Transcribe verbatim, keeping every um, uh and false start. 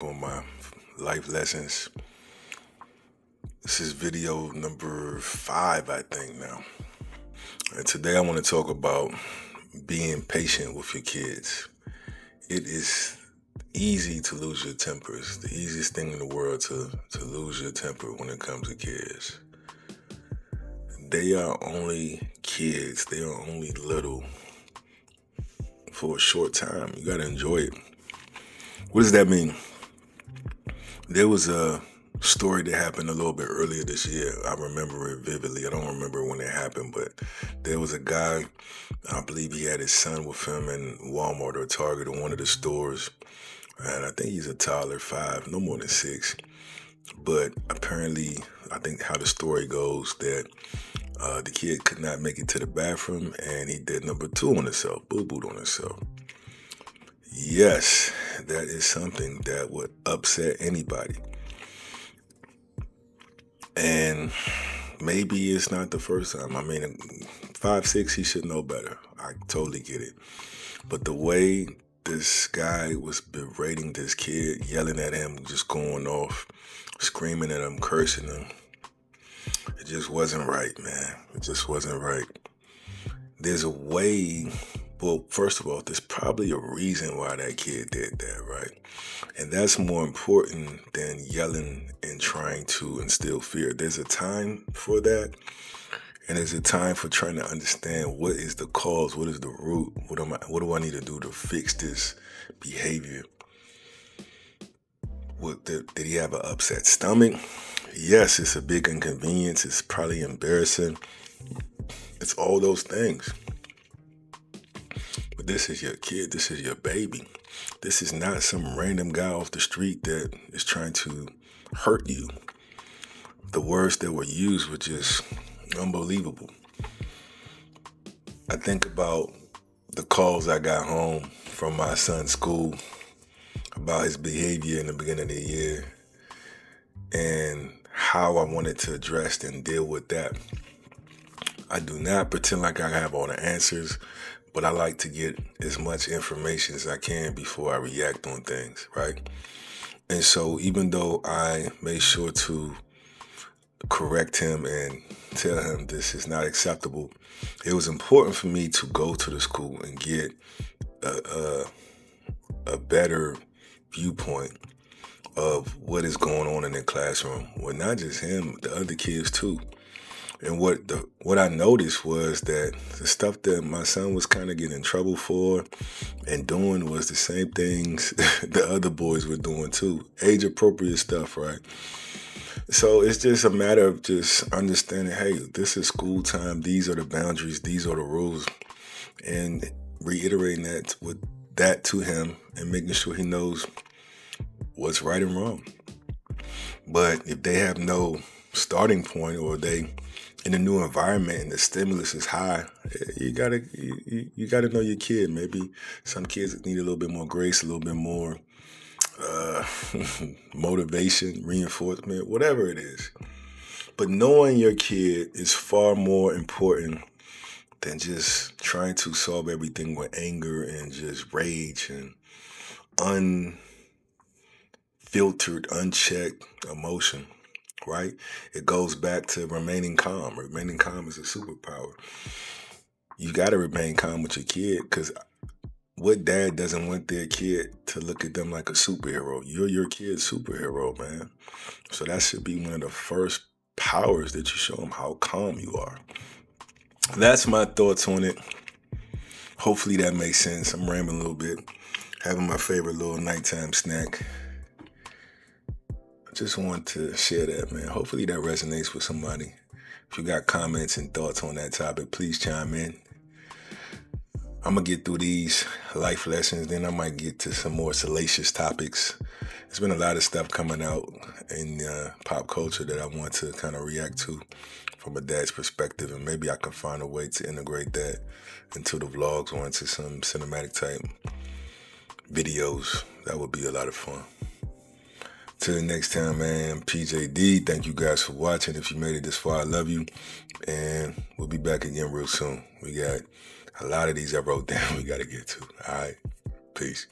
on my life lessons. This is video number five, I think, now. And today I want to talk about being patient with your kids. It is easy to lose your temper. It's the easiest thing in the world to, to lose your temper when it comes to kids. They are only kids. They are only little for a short time. You got to enjoy it. What does that mean? There was a story that happened a little bit earlier this year. I remember it vividly. I don't remember when it happened, but there was a guy, I believe he had his son with him in Walmart or Target or one of the stores. And I think he's a toddler, five, no more than six. But apparently, I think how the story goes, that uh, the kid could not make it to the bathroom and he did number two on himself, boo-booed on himself. Yes, that is something that would upset anybody. And maybe it's not the first time. I mean, five, six, he should know better. I totally get it. But the way this guy was berating this kid, yelling at him, just going off, screaming at him, cursing him, it just wasn't right, man. It just wasn't right. There's a way. Well, first of all, there's probably a reason why that kid did that, right? And that's more important than yelling and trying to instill fear. There's a time for that. And there's a time for trying to understand what is the cause, what is the root, what am I, what do I need to do to fix this behavior? What, did, did he have an upset stomach? Yes, it's a big inconvenience. It's probably embarrassing. It's all those things. But this is your kid. This is your baby. This is not some random guy off the street that is trying to hurt you. The words that were used were just unbelievable. I think about the calls I got home from my son's school about his behavior in the beginning of the year and how I wanted to address and deal with that. I do not pretend like I have all the answers, but I like to get as much information as I can before I react on things, right? And so even though I made sure to correct him and tell him this is not acceptable, it was important for me to go to the school and get a, a, a better viewpoint of what is going on in the classroom. Well, not just him, the other kids too. And what the, what I noticed was that the stuff that my son was kind of getting in trouble for and doing was the same things the other boys were doing too. Age-appropriate stuff, right? So it's just a matter of just understanding, hey, this is school time. These are the boundaries. These are the rules. And reiterating that with that to him and making sure he knows what's right and wrong. But if they have no starting point or they in a new environment and the stimulus is high, you gotta you, you gotta know your kid. Maybe some kids need a little bit more grace, a little bit more uh, motivation, reinforcement, whatever it is. But knowing your kid is far more important than just trying to solve everything with anger and just rage and unfiltered, unchecked emotion. Right? It goes back to remaining calm. Remaining calm is a superpower. You got to remain calm with your kid, because what dad doesn't want their kid to look at them like a superhero? You're your kid's superhero, man. So that should be one of the first powers that you show them, how calm you are. That's my thoughts on it. Hopefully that makes sense. I'm rambling a little bit. Having my favorite little nighttime snack. Just want to share that, man. Hopefully that resonates with somebody. If you got comments and thoughts on that topic, please chime in. I'm going to get through these life lessons, then I might get to some more salacious topics. There's been a lot of stuff coming out in uh, pop culture that I want to kind of react to from a dad's perspective, and maybe I can find a way to integrate that into the vlogs or into some cinematic type videos. That would be a lot of fun. Till the next time, man, P J D. Thank you guys for watching. If you made it this far, I love you. And we'll be back again real soon. We got a lot of these I wrote down we got to get to. All right. Peace.